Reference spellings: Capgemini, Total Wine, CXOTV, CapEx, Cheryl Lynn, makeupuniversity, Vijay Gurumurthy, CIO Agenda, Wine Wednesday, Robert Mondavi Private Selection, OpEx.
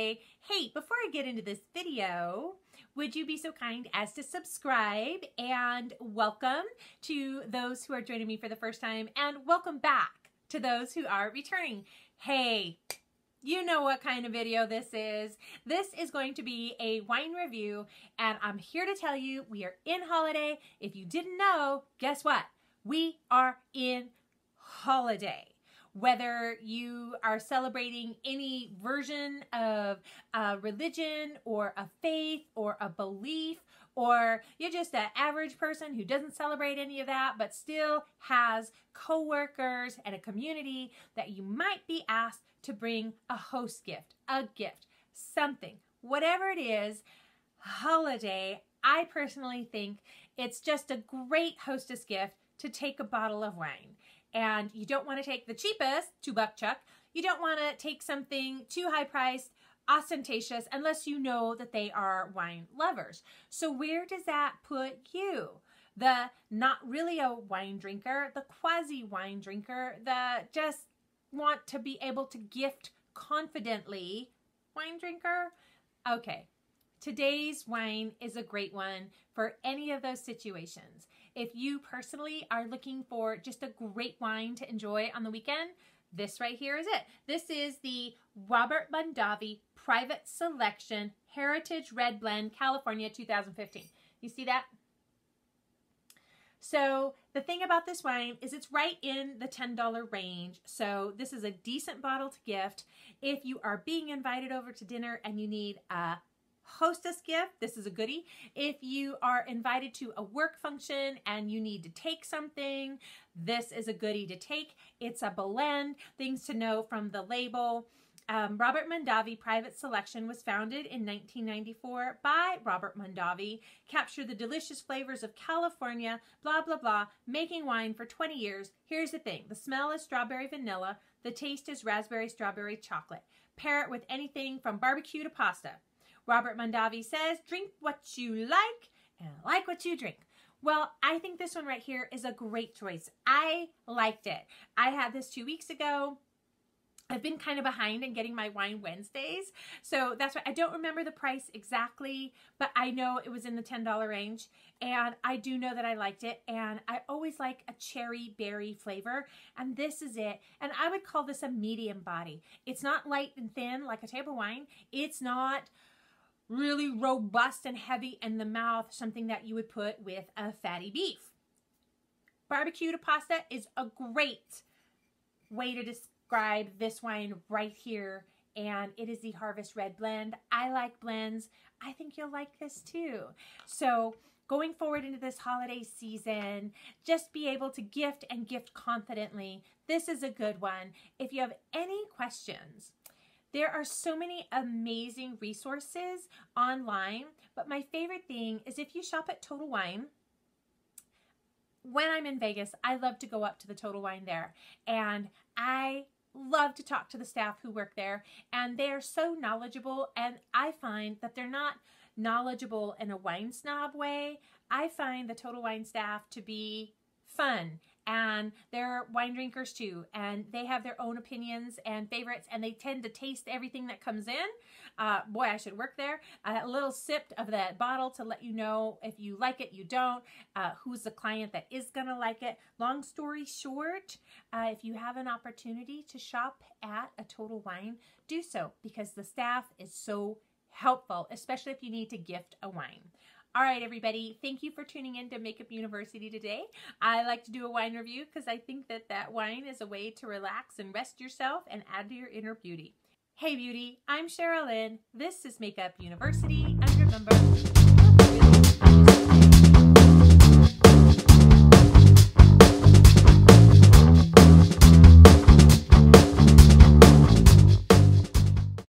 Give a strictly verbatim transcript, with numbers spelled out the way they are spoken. say, hey, before I get into this video, would you be so kind as to subscribe? And welcome to those who are joining me for the first time, and welcome back to those who are returning. Hey, you know what kind of video this is. This is going to be a wine review, and I'm here to tell you we are in holiday. If you didn't know, guess what? We are in holiday. Whether you are celebrating any version of a religion or a faith or a belief, or you're just an average person who doesn't celebrate any of that but still has coworkers and a community that you might be asked to bring a host gift, a gift, something, whatever it is, holiday, I personally think it's just a great hostess gift to take a bottle of wine. And you don't want to take the cheapest, two buck chuck. You don't want to take something too high priced, ostentatious, unless you know that they are wine lovers. So where does that put you? The not really a wine drinker, the quasi wine drinker, the just want to be able to gift confidently wine drinker? Okay, today's wine is a great one for any of those situations. If you personally are looking for just a great wine to enjoy on the weekend, this right here is it. This is the Robert Mondavi Private Selection Heritage Red Blend, California two thousand fifteen. You see that? So the thing about this wine is it's right in the ten dollar range. So this is a decent bottle to gift. If you are being invited over to dinner and you need a hostess gift, this is a goodie. If you are invited to a work function and you need to take something, this is a goodie to take. It's a blend, things to know from the label. Um, Robert Mondavi Private Selection was founded in nineteen ninety-four by Robert Mondavi. Capture the delicious flavors of California, blah, blah, blah, making wine for twenty years. Here's the thing. The smell is strawberry vanilla. The taste is raspberry, strawberry, chocolate. Pair it with anything from barbecue to pasta. Robert Mondavi says, drink what you like and like what you drink. Well, I think this one right here is a great choice. I liked it. I had this two weeks ago. I've been kind of behind in getting my Wine Wednesdays. So that's why I don't remember the price exactly, but I know it was in the ten dollar range. And I do know that I liked it. And I always like a cherry berry flavor. And this is it. And I would call this a medium body. It's not light and thin like a table wine. It's not really robust and heavy in the mouth, something that you would put with a fatty beef. Barbecue to pasta is a great way to describe this wine right here, and it is the Harvest Red Blend. I like blends. I think you'll like this too. So going forward into this holiday season, just be able to gift and gift confidently. This is a good one. If you have any questions, there are so many amazing resources online, but my favorite thing is if you shop at Total Wine. When I'm in Vegas, I love to go up to the Total Wine there, and I love to talk to the staff who work there, and they are so knowledgeable, and I find that they're not knowledgeable in a wine snob way. I find the Total Wine staff to be fun. And they're wine drinkers too, and they have their own opinions and favorites, and they tend to taste everything that comes in. Uh, boy, I should work there. A little sip of that bottle to let you know if you like it, you don't, uh, who's the client that is gonna like it. Long story short, uh, if you have an opportunity to shop at a Total Wine, do so, because the staff is so helpful, especially if you need to gift a wine. All right, everybody, thank you for tuning in to Makeup University today. I like to do a wine review because I think that that wine is a way to relax and rest yourself and add to your inner beauty. Hey, beauty, I'm Cheryl Lynn. This is Makeup University, and remember...